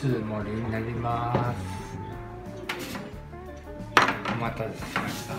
つ盛りになります。お待たせしました。